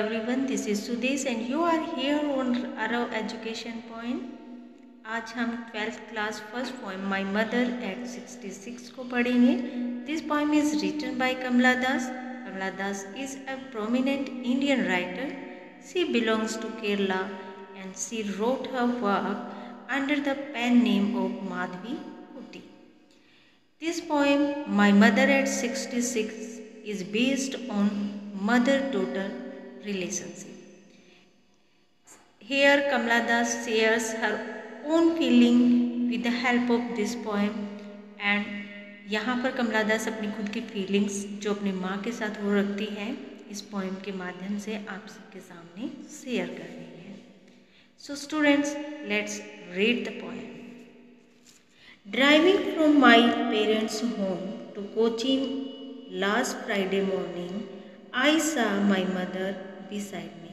everyone, this is Sudesh and you are here on Arav Education Point। आज हम 12th class first poem My Mother at 66 को पढ़ेंगे। This poem is written by Kamala Das। Kamala Das is a prominent Indian writer। She belongs to Kerala and she wrote her work under the pen name of Madhavi Kutty। This poem My Mother at 66 is based on mother-daughter relationship. Here Kamala Das shares her own feeling with the help of this poem and यहाँ पर कमला दास अपनी खुद की feelings जो अपनी माँ के साथ वो रखती हैं इस पोएम के माध्यम से आप सबके सामने शेयर कर रही हैं। So students, let's read the poem। Driving from my parents' home to Kochi last Friday morning, I saw my mother beside me।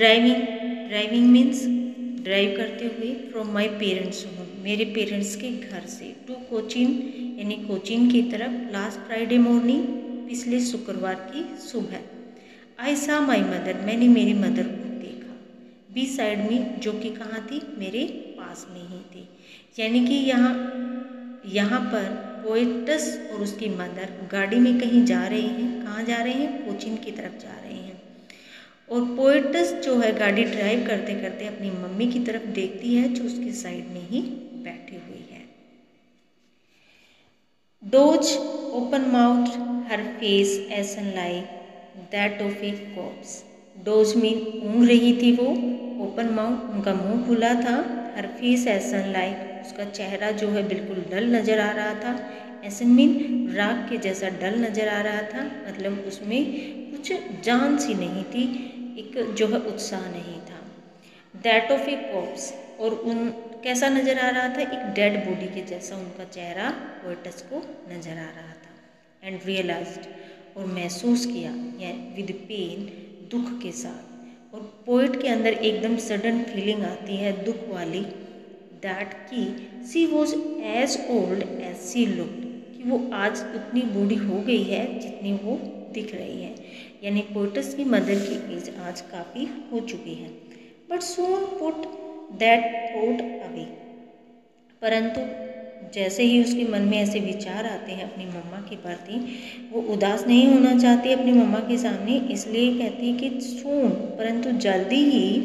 Driving means drive करते हुए फ्रॉम माई पेरेंट्स होम, मेरे पेरेंट्स के घर से, to Cochin यानी कोचीन की तरफ, last Friday morning पिछले शुक्रवार की सुबह। आई सा माई मदर, मैंने मेरी मदर को देखा, बी साइड में, जो कि कहाँ थी, मेरे पास में ही थी। यानी कि यहाँ पर पोएटस और उसकी मदर गाड़ी में कहीं जा रहे हैं। कहाँ जा रहे हैं? कोचीन की तरफ जा रहे हैं। और पोएटस जो है गाड़ी ड्राइव करते करते अपनी मम्मी की तरफ देखती है जो उसके साइड में ही बैठी हुई है। Doze open mouth her face ashen like that of a corpse. Doze में ऊँग रही थी वो, ओपन माउथ उनका मुंह खुला था, her face ashen like उसका चेहरा जो है बिल्कुल डल नज़र आ रहा था। ऐसा मीन राख के जैसा डल नज़र आ रहा था, मतलब उसमें कुछ जान सी नहीं थी, एक जो है उत्साह नहीं था। दैट ऑफ ए कॉप्स, और उन कैसा नज़र आ रहा था? एक डेड बॉडी के जैसा उनका चेहरा पोएटस को नज़र आ रहा था। एंड रियलाइज्ड, और महसूस किया, या विद पेन, दुख के साथ। और पोएट के अंदर एकदम सडन फीलिंग आती है दुख वाली, दैट की she was as old as she looked, कि वो आज उतनी बूढ़ी हो गई है जितनी वो दिख रही है। यानी पोएटस की मदर की एज आज काफ़ी हो चुकी है। But soon put that thought away, परंतु जैसे ही उसके मन में ऐसे विचार आते हैं अपनी मम्मा के प्रति, वो उदास नहीं होना चाहती अपनी मम्मा के सामने, इसलिए कहती है कि सून, परंतु जल्दी ही,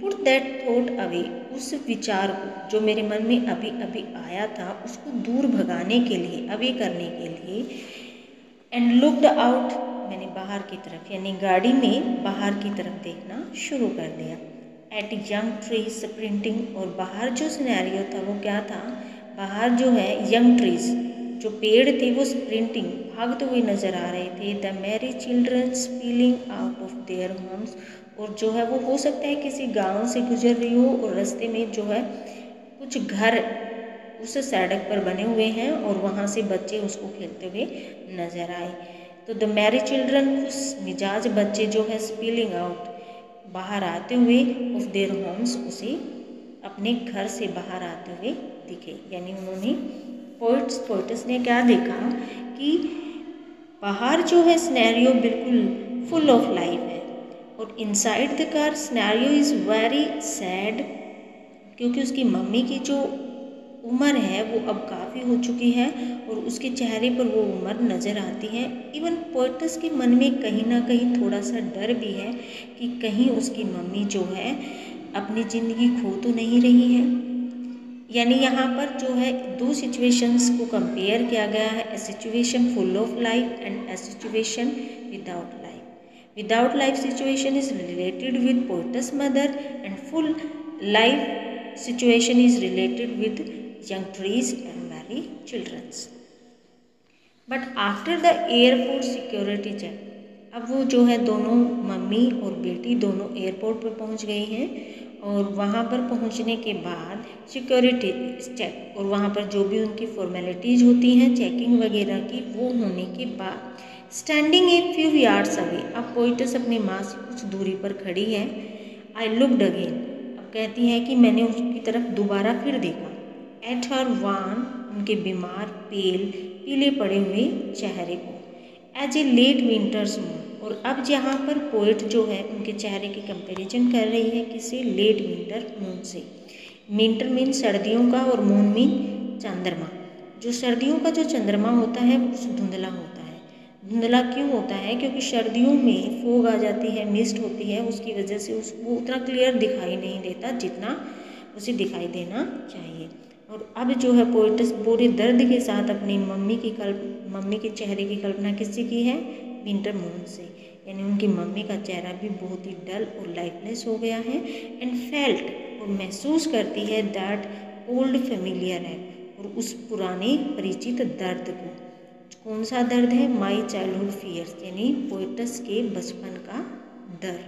पुट दैट थॉट अवे, उस विचार को जो मेरे मन में अभी अभी आया था उसको दूर भगाने के लिए, अवे करने के लिए। एंड लुक्ड आउट, मैंने बाहर की तरफ, यानी गाड़ी में बाहर की तरफ देखना शुरू कर दिया। एट यंग ट्रीज प्रिंटिंग, और बाहर जो सिनेरियो था वो क्या था? बाहर जो है यंग ट्रीज, जो पेड़ थे वो स्प्रिंटिंग, भागते हुए नज़र आ रहे थे। The merry children spilling out of their homes, और जो है वो हो सकता है किसी गांव से गुजर रही हो और रास्ते में जो है कुछ घर उस सड़क पर बने हुए हैं और वहाँ से बच्चे उसको खेलते हुए नज़र आए। तो द मैरी चिल्ड्रन, उस मिजाज बच्चे जो है स्पीलिंग आउट, बाहर आते हुए, ऑफ देयर होम्स, उसे अपने घर से बाहर आते हुए दिखे। यानी उन्होंने पोएट्स ने क्या देखा कि बाहर जो है सिनेरियो बिल्कुल फुल ऑफ लाइफ है, और inside the car scenario is very sad, क्योंकि उसकी मम्मी की जो उम्र है वो अब काफ़ी हो चुकी है और उसके चेहरे पर वो उम्र नज़र आती है। इवन पोएट्स के मन में कहीं ना कहीं थोड़ा सा डर भी है कि कहीं उसकी मम्मी जो है अपनी ज़िंदगी खो तो नहीं रही है। यानी यहाँ पर जो है दो सिचुएशंस को कंपेयर किया गया है, a situation full of life and a situation without life. Without life situation is related with poet's mother and full life situation is related with young trees and merry childrens. But after the airport security check, अब वो जो है दोनों mummy और बेटी दोनों airport पर पहुँच गई हैं, और वहाँ पर पहुँचने के बाद सिक्योरिटी चेक, और वहाँ पर जो भी उनकी फॉर्मेलिटीज़ होती हैं चेकिंग वगैरह की, वो होने के बाद standing a few yards away, अब पोएटस अपनी माँ से कुछ दूरी पर खड़ी है। आई लुक्ड अगेन, अब कहती है कि मैंने उसकी तरफ दोबारा फिर देखा। एट हर वन, उनके बीमार, पेल, पीले पड़े हुए चेहरे को, as a late winter's moon, और अब यहाँ पर पोएट जो है उनके चेहरे की कंपैरिजन कर रही है किसी लेट विंटर मून से। विंटर मीन सर्दियों का और मून मीन चंद्रमा। जो सर्दियों का जो चंद्रमा होता है वो धुंधला होता है। धुंधला क्यों होता है? क्योंकि सर्दियों में फोग आ जाती है, मिस्ट होती है, उसकी वजह से उसको उतना क्लियर दिखाई नहीं देता जितना उसे दिखाई देना चाहिए। और अब जो है पोएट्स पूरे दर्द के साथ अपनी मम्मी के चेहरे की कल्पना किससे की है? विंटर मून से। यानी उनकी मम्मी का चेहरा भी बहुत ही डल और लाइफलेस हो गया है। एंड फेल्ट, और महसूस करती है दैट ओल्ड फेमिलियर है, और उस पुराने परिचित दर्द को। कौन सा दर्द है? माई चाइल्डहुड फियर्स, यानी पोएट्स के बचपन का डर।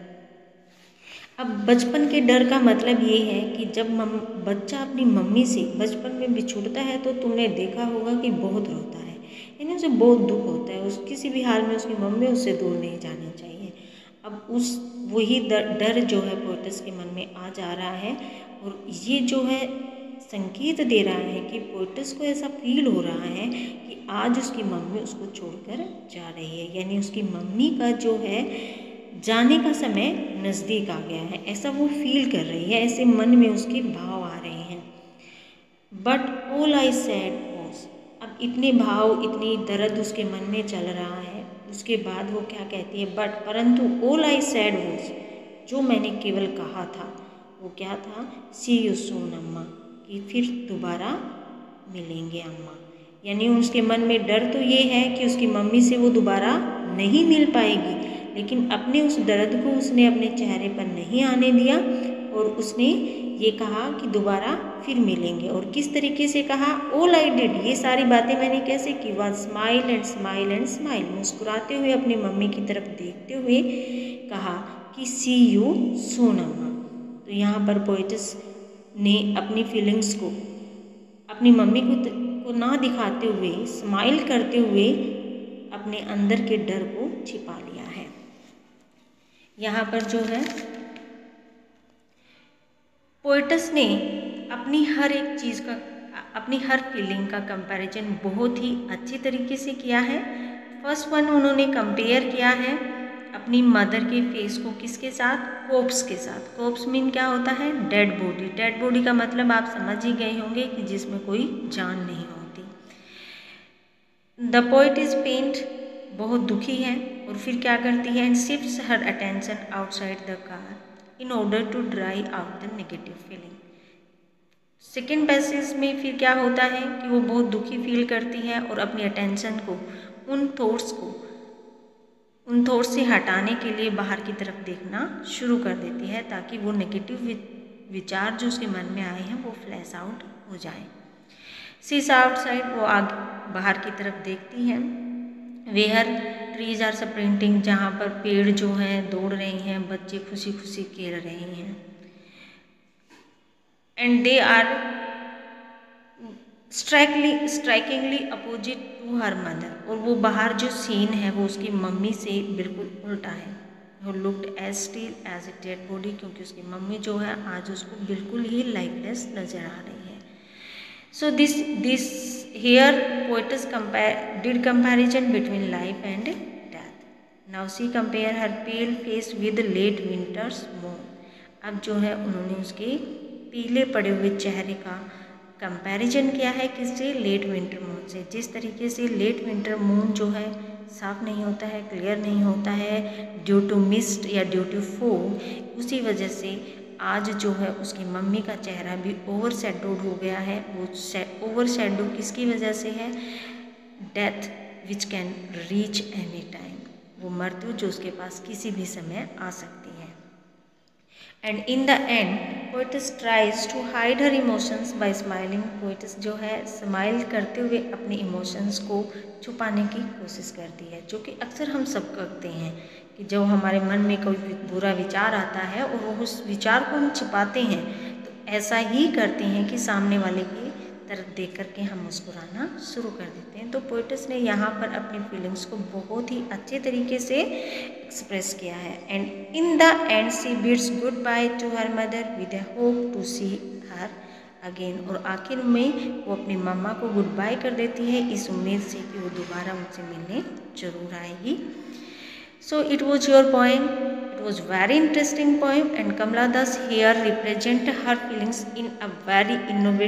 अब बचपन के डर का मतलब ये है कि जब बच्चा अपनी मम्मी से बचपन में बिछुड़ता है तो तुमने देखा होगा कि बहुत रोता है, यानी उसे बहुत दुख होता है। उस किसी भी हाल में उसकी मम्मी उससे दूर नहीं जानी चाहिए। अब उस वही डर जो है पोएट्स के मन में आ जा रहा है, और ये जो है संकेत दे रहा है कि पोएट्स को ऐसा फील हो रहा है कि आज उसकी मम्मी उसको छोड़कर जा रही है, यानी उसकी मम्मी का जो है जाने का समय नज़दीक आ गया है, ऐसा वो फील कर रही है। ऐसे मन में उसके भाव आ रहे हैं। But all I said was, अब इतने भाव, इतनी दर्द उसके मन में चल रहा है। उसके बाद वो क्या कहती है? बट, परंतु, ऑल आई सेड वाज, जो मैंने केवल कहा था वो क्या था? सी यू सून अम्मा, कि फिर दोबारा मिलेंगे अम्मा। यानी उसके मन में डर तो ये है कि उसकी मम्मी से वो दोबारा नहीं मिल पाएगी, लेकिन अपने उस दर्द को उसने अपने चेहरे पर नहीं आने दिया, और उसने ये कहा कि दोबारा फिर मिलेंगे। और किस तरीके से कहा? ऑल आई डिड, ये सारी बातें मैंने कैसे की? वह smile and smile and smile, मुस्कुराते हुए अपनी मम्मी की तरफ देखते हुए कहा कि सी यू सून अम्मा। तो यहाँ पर पोएट्स ने अपनी फीलिंग्स को अपनी मम्मी को ना दिखाते हुए, स्माइल करते हुए अपने अंदर के डर को छिपा लिया है। यहाँ पर जो है पोएट्स ने अपनी हर एक चीज़ का, अपनी हर फीलिंग का कंपैरिजन बहुत ही अच्छे तरीके से किया है। फर्स्ट वन उन्होंने कंपेयर किया है अपनी मदर के फेस को किसके साथ? कोप्स के साथ। कोप्स मीन क्या होता है? Dead body. डेड बॉडी का मतलब आप समझ ही गए होंगे कि जिसमें कोई जान नहीं होती। द पोएट इज पेंट, बहुत दुखी है, और फिर क्या करती है? And shifts her attention outside the car in order to dry out the negative feeling. Second passage में फिर क्या होता है कि वो बहुत दुखी फील करती है और अपनी अटेंशन को उन थॉट्स से हटाने के लिए बाहर की तरफ देखना शुरू कर देती है, ताकि वो नेगेटिव विचार जो उसके मन में आए हैं वो फ्लैश आउट हो जाए। सीस आउटसाइड, वो आगे बाहर की तरफ देखती है। वेयर ट्रीज आर स्प्रिंटिंग, जहाँ पर पेड़ जो हैं दौड़ रहे हैं, बच्चे खुशी खुशी खेल रहे हैं। And they are strikingly opposite to her mother, और वो बाहर जो सीन है वो उसकी मम्मी से बिल्कुल उल्टा है। वो looked as still as a dead body, क्योंकि उसकी मम्मी जो है आज उसको बिल्कुल ही लाइफलेस नजर आ रही है। So this Here poets did comparison between life and death. Now she compare her pale face with late winter's moon. अब जो है उन्होंने उसके पीले पड़े हुए चेहरे का कंपैरिजन किया है किससे? लेट विंटर मून से। जिस तरीके से लेट विंटर मून जो है साफ नहीं होता है, क्लियर नहीं होता है, ड्यू टू मिस्ट या ड्यू टू फोग, उसी वजह से आज जो है उसकी मम्मी का चेहरा भी ओवरशैडोड हो गया है। वो ओवरशैडो किसकी वजह से है? Death which can reach any time, वो मृत्यु जो उसके पास किसी भी समय आ सकती है। And in the end poets tries to hide her emotions by smiling, poets जो है स्माइल करते हुए अपने इमोशंस को छुपाने की कोशिश करती है, जो कि अक्सर हम सब करते हैं कि जब हमारे मन में कोई बुरा विचार आता है और वो उस विचार को हम छिपाते हैं, तो ऐसा ही करते हैं कि सामने वाले की तरफ देख करके हम मुस्कुराना शुरू कर देते हैं। तो पोएट्स ने यहाँ पर अपनी फीलिंग्स को बहुत ही अच्छे तरीके से एक्सप्रेस किया है। And in the end she bids goodbye to her mother with a hope to see her again, और आखिर में वो अपनी मम्मा को गुड बाय कर देती है इस उम्मीद से कि वो दोबारा उनसे मिलने जरूर आएगी। So it was your poem. It was very interesting poem, and Kamala Das here represented her feelings in a very innovative